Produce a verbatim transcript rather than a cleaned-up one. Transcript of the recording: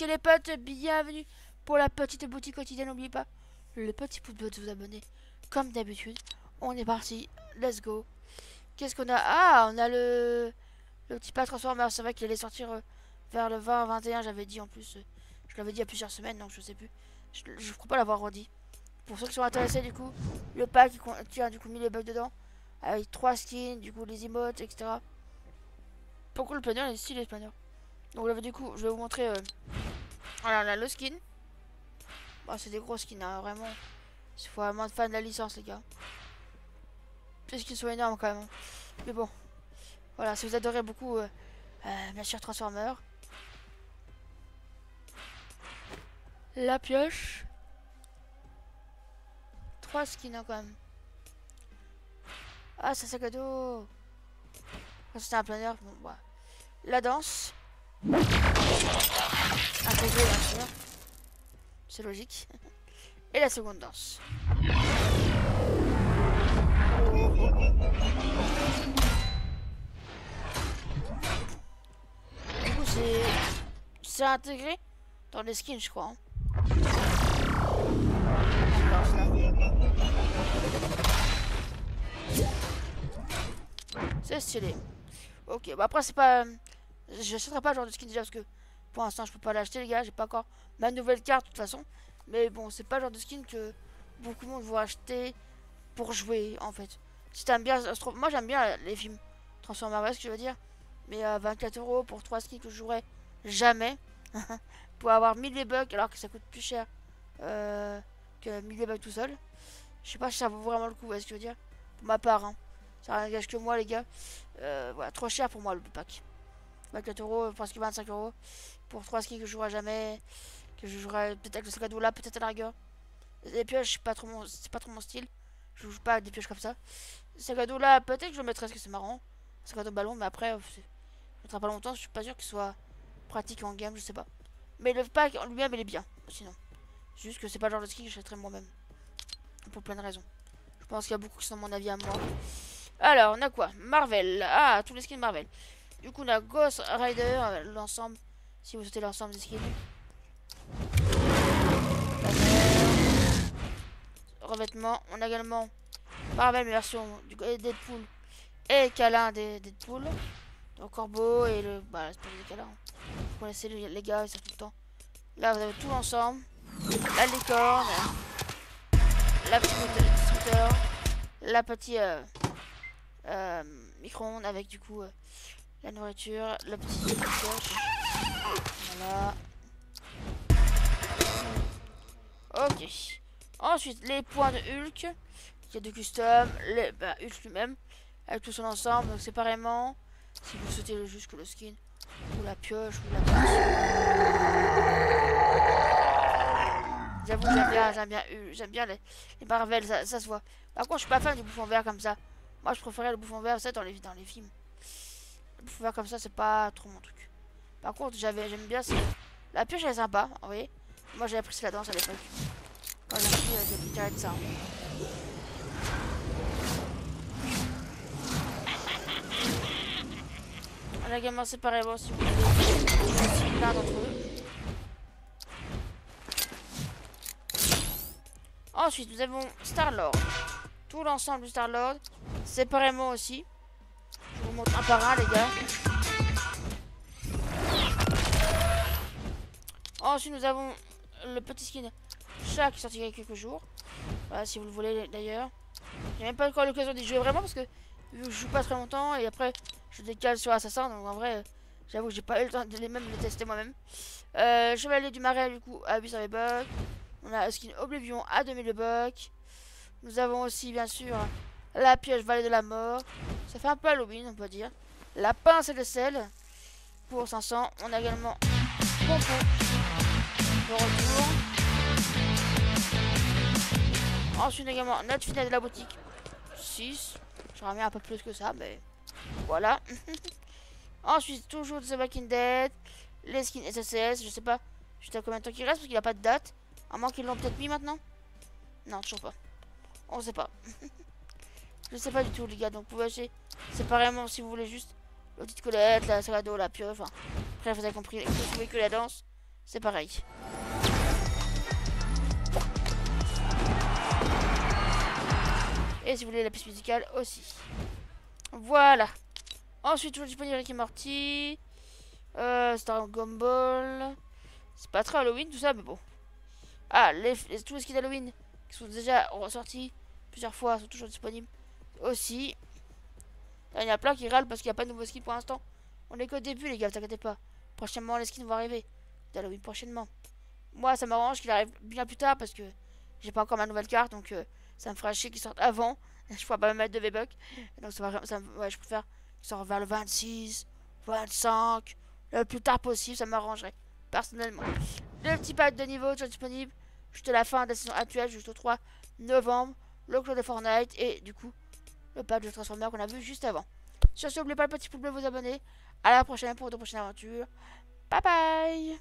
Ok les potes, bienvenue pour la petite boutique quotidienne. N'oubliez pas le petit pouce bleu de vous abonner. Comme d'habitude, on est parti. Let's go. Qu'est-ce qu'on a? Ah, on a le le petit pas Transformer. C'est vrai qu'il allait sortir euh, vers le vingt vingt et un. J'avais dit en plus. Euh, je l'avais dit il y a plusieurs semaines, donc je sais plus. Je, je crois pas l'avoir redit. Pour ceux qui sont intéressés, du coup, le pack qui contient du coup mille bucks dedans. Avec trois skins, du coup, les emotes, et cetera. Pourquoi le planeur, il est stylé le planeur. Donc là, du coup, je vais vous montrer. Euh... Alors là, le skin. Bon, c'est des gros skins, hein, vraiment. Il faut vraiment être fan de la licence, les gars. Parce qu'ils sont énormes quand même. Hein. Mais bon. Voilà, si vous adorez beaucoup, euh, euh, bien sûr, Transformer. La pioche. Trois skins, hein, quand même. Ah, c'est un sac à dos. C'était un planeur. Bon, voilà. La danse. Un peu bien sûr. C'est logique. Et la seconde danse. Du coup, c'est... c'est intégré dans les skins, je crois. Hein. C'est stylé. Ok, bah après c'est pas... Je n'achèterai pas le genre de skin déjà parce que pour l'instant je peux pas l'acheter les gars, j'ai pas encore ma nouvelle carte de toute façon. Mais bon, c'est pas le genre de skin que beaucoup de monde vont acheter pour jouer en fait. Si t'aimes bien... Moi j'aime bien les films Transformers, ce que je veux dire. Mais à euh, vingt-quatre euros pour trois skins que je jouerai jamais. Pour avoir mille bucks alors que ça coûte plus cher euh, que mille bucks tout seul. Je sais pas si ça vaut vraiment le coup, est-ce que je veux dire. Pour ma part, hein. Ça n'engage que moi les gars. Euh, voilà, trop cher pour moi le pack. vingt-quatre euros, presque vingt-cinq euros. Pour trois skins que je jouerai jamais. Que je jouerai peut-être avec le sac à dos là, peut-être à la rigueur. Les pioches, c'est pas trop mon, c'est pas trop mon style. Je joue pas à des pioches comme ça. Le sac à dos là, peut-être que je le mettrai parce que c'est marrant. Le sac à dos ballon, mais après, je ne mettrai pas longtemps. Je suis pas sûr qu'il soit pratique en game, je sais pas. Mais le pack en lui-même, il est bien. Sinon, juste que c'est pas le genre de skin que j'achèterai moi-même. Pour plein de raisons. Je pense qu'il y a beaucoup qui sont mon avis à moi. Alors, on a quoi? Marvel. Ah, tous les skins Marvel. Du coup, on a Ghost Rider, l'ensemble. Si vous souhaitez l'ensemble des skins. Revêtement. On a également Marvel, version du Deadpool et câlin des Deadpool. Donc, Corbeau et le. Bah, c'est pas des câlins. Vous connaissez les gars, ils sont tout le temps. Là, vous avez tout l'ensemble. La licorne. La petite scooter. La petite. Euh... Euh, micro-ondes avec du coup euh, la nourriture, la petite pioche. Voilà. Ok. Ensuite, les points de Hulk. Il y a du custom, les, bah, Hulk lui-même, avec tout son ensemble, donc séparément. Si vous souhaitez le, juste que le skin, ou la pioche, ou la pioche. J'avoue, j'aime bien, j'aime bien, j'aime bien les, les Marvel, ça, ça se voit. Par contre, je suis pas fan du bouffon vert comme ça. Moi je préférais le bouffon vert, ça dans les, dans les films. Le bouffon vert comme ça, c'est pas trop mon truc. Par contre, j'avais, j'aime bien ça. La pioche elle est sympa, vous voyez. Moi j'ai apprécié la danse à l'époque. Quand j'ai appris, j'ai tiré de ça. Hein. On a également séparé, bon, si vous voulez. L'un d'entre eux. Ensuite, nous avons Star-Lord. Tout l'ensemble du Star-Lord. Séparément aussi. Je vous montre un par un, les gars. Ensuite, nous avons le petit skin chat qui est sorti il y a quelques jours. Voilà, si vous le voulez d'ailleurs. J'ai même pas encore l'occasion d'y jouer vraiment parce que je joue pas très longtemps et après je décale sur Assassin. Donc en vrai, j'avoue que j'ai pas eu le temps de les, même, de les tester moi-même. Euh, Chevalier du Marais, du coup, à huit cents V-Bucks. On a le skin Oblivion à deux mille V-Bucks. Nous avons aussi, bien sûr, la pioche Vallée de la Mort. Ça fait un peu Halloween, on peut dire. La pince et le sel. Pour cinq cents, on a également Pompo. Le retour. Ensuite, on a également notre finale de la boutique. six. J'aurais mis un peu plus que ça, mais voilà. Ensuite, toujours The Walking Dead. Les skins S S S. Je sais pas juste à combien de temps qu'il reste parce qu'il n'y a pas de date. À moins qu'ils l'ont peut-être mis maintenant. Non, toujours pas. On sait pas. Je sais pas du tout les gars, donc vous pouvez acheter séparément si vous voulez juste le petit colette, la salade, la pioche, enfin, bref vous avez compris, vous pouvez que la danse, c'est pareil. Et si vous voulez la piste musicale aussi. Voilà. Ensuite, je vais disponible Rick et Morty. Euh, Star Gumball. C'est pas très Halloween tout ça, mais bon. Ah, les, les, tous les skins d'Halloween qui sont déjà ressortis plusieurs fois, sont toujours disponibles aussi. Il y a plein qui râlent parce qu'il n'y a pas de nouveaux skins pour l'instant. On est qu'au début, les gars, t'inquiétez pas. Prochainement, les skins vont arriver. D'Halloween prochainement. Moi, ça m'arrange qu'il arrive bien plus tard parce que j'ai pas encore ma nouvelle carte, donc euh, ça me fera chier qu'ils sortent avant. Je pourrais pas me mettre de V-Bucks. Donc, ça va, ça, ouais, je préfère qu'ils sortent vers le vingt-six, vingt-cinq, le plus tard possible, ça m'arrangerait. Personnellement. Le petit pack de niveau toujours disponible jusqu'à la fin de la saison actuelle, jusqu'au trois novembre. Le clone de Fortnite et du coup le pack de Transformer qu'on a vu juste avant. Sur ce, n'oubliez pas le petit pouce bleu, vous abonner. À la prochaine pour de prochaines aventures. Bye bye.